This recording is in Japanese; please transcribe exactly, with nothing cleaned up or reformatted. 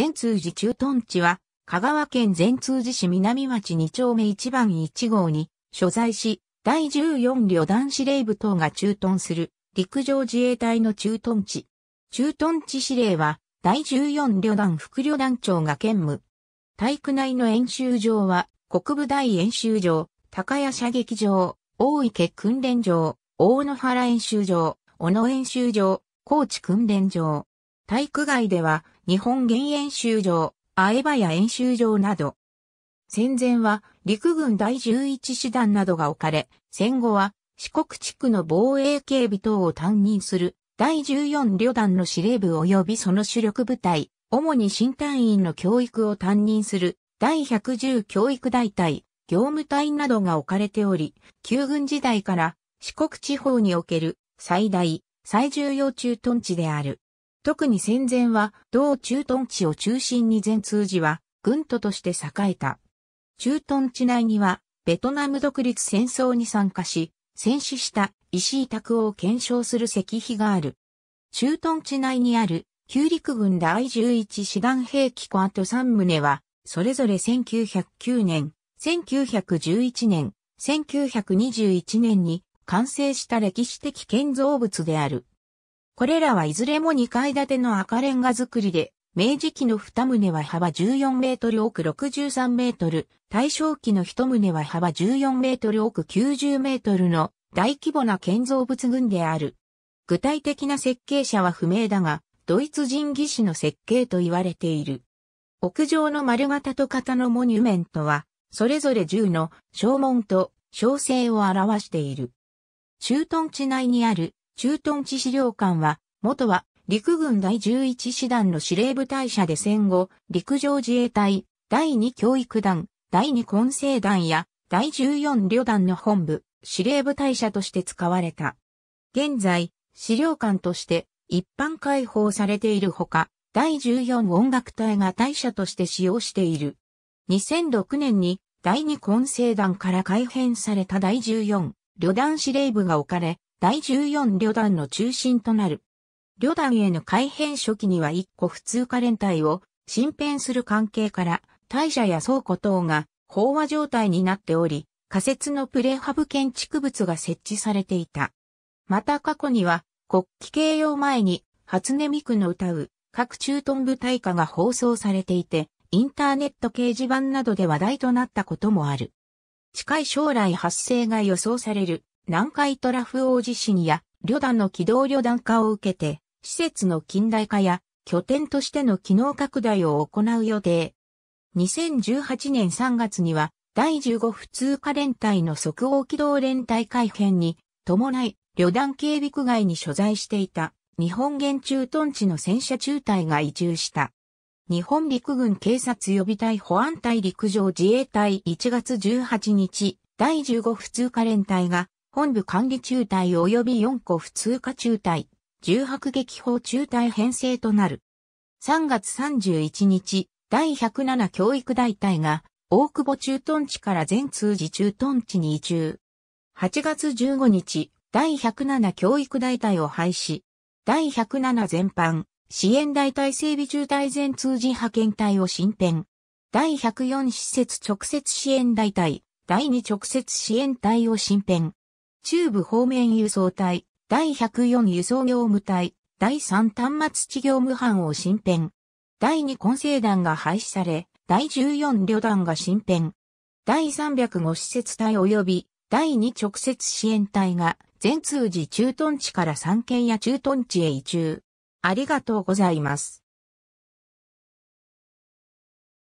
善通寺駐屯地は、香川県善通寺市南町に丁目いち番いち号に所在し、だいじゅうよん旅団司令部等が駐屯する陸上自衛隊の駐屯地。駐屯地司令は、だいじゅうよん旅団副旅団長が兼務。体育内の演習場は、国部大演習場、高屋射撃場、大池訓練場、大野原演習場、小野演習場、高知訓練場。体育外では、日本原演習場、相葉谷演習場など。戦前は陸軍だいじゅういち師団などが置かれ、戦後は四国地区の防衛警備等を担任するだいじゅうよん旅団の司令部及びその主力部隊、主に新隊員の教育を担任するだいひゃくじゅう教育大隊、業務隊などが置かれており、旧軍時代から四国地方における最大・最重要駐屯地である。特に戦前は同駐屯地を中心に善通寺は軍都として栄えた。駐屯地内には、ベトナム独立戦争に参加し、戦死した石井卓を顕彰する石碑がある。駐屯地内にある、旧陸軍だいじゅういち師団兵器庫跡さん棟は、それぞれせんきゅうひゃくきゅう年、せんきゅうひゃくじゅういち年、せんきゅうひゃくにじゅういち年に完成した歴史的建造物である。これらはいずれもに階建ての赤レンガ造りで、明治期のに棟は幅じゅうよんメートル奥ろくじゅうさんメートル、大正期のいち棟は幅じゅうよんメートル奥きゅうじゅうメートルの大規模な建造物群である。具体的な設計者は不明だが、ドイツ人技師の設計と言われている。屋上の丸型と型のモニュメントは、それぞれじゅうの正門と正勢を表している。駐屯地内にある駐屯地資料館は、元は、陸軍だいじゅういち師団の司令部隊舎で戦後、陸上自衛隊、だいに教育団、だいに混成団や、だいじゅうよん旅団の本部、司令部隊舎として使われた。現在、資料館として一般開放されているほか、だいじゅうよん音楽隊が隊舎として使用している。にせんろく年に、だいに混成団から改編されただいじゅうよん旅団司令部が置かれ、だいじゅうよん旅団の中心となる。旅団への改編初期にはいっこ普通科連隊を新編する関係から、隊舎や倉庫等が飽和状態になっており、仮設のプレハブ建築物が設置されていた。また過去には、国旗掲揚前に初音ミクの歌う各駐屯部隊歌が放送されていて、インターネット掲示板などで話題となったこともある。近い将来発生が予想される南海トラフ大地震や旅団の機動旅団化を受けて、施設の近代化や拠点としての機能拡大を行う予定。にせんじゅうはち年さん月にはだいじゅうご普通科連隊の即応機動連隊改編に伴い旅団警備区外に所在していた日本原駐屯地の戦車中隊が移住した。日本陸軍警察予備隊保安隊陸上自衛隊いち月じゅうはち日だいじゅうご普通科連隊が本部管理中隊及びよん個普通科中隊。銃迫撃砲中隊編成となる。さん月さんじゅういち日、だいひゃくなな教育大隊が、大久保駐屯地から善通寺駐屯地に移住。はち月じゅうご日、だいひゃくなな教育大隊を廃止。だいひゃくなな全般、支援大隊整備中隊善通寺派遣隊を新編。だいひゃくよん施設直接支援大隊、だいに直接支援隊を新編。中部方面輸送隊。だいひゃくよん輸送業務隊、だいさん端末地業務班を新編。だいに混成団が廃止され、だいじゅうよん旅団が新編。だいさんびゃくご施設隊及び、だいに直接支援隊が、善通寺駐屯地から三軒屋駐屯地へ移住。ありがとうございます。